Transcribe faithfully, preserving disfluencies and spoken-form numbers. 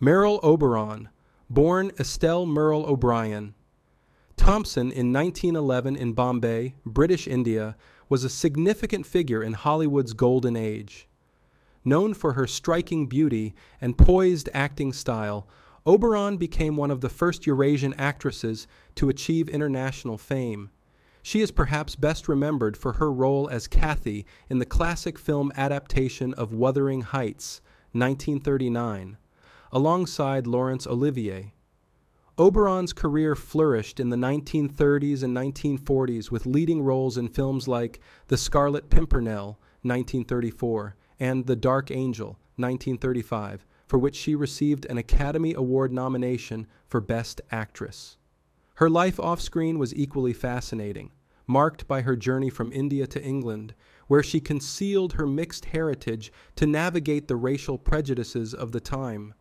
Merle Oberon, born Estelle Merle O'Brien Thompson in nineteen eleven in Bombay, British India, was a significant figure in Hollywood's golden age. Known for her striking beauty and poised acting style, Oberon became one of the first Eurasian actresses to achieve international fame. She is perhaps best remembered for her role as Kathy in the classic film adaptation of Wuthering Heights, nineteen thirty-nine, alongside Laurence Olivier. Oberon's career flourished in the nineteen thirties and nineteen forties with leading roles in films like The Scarlet Pimpernel, nineteen thirty-four, and The Dark Angel, nineteen thirty-five, for which she received an Academy Award nomination for Best Actress. Her life off-screen was equally fascinating, marked by her journey from India to England, where she concealed her mixed heritage to navigate the racial prejudices of the time.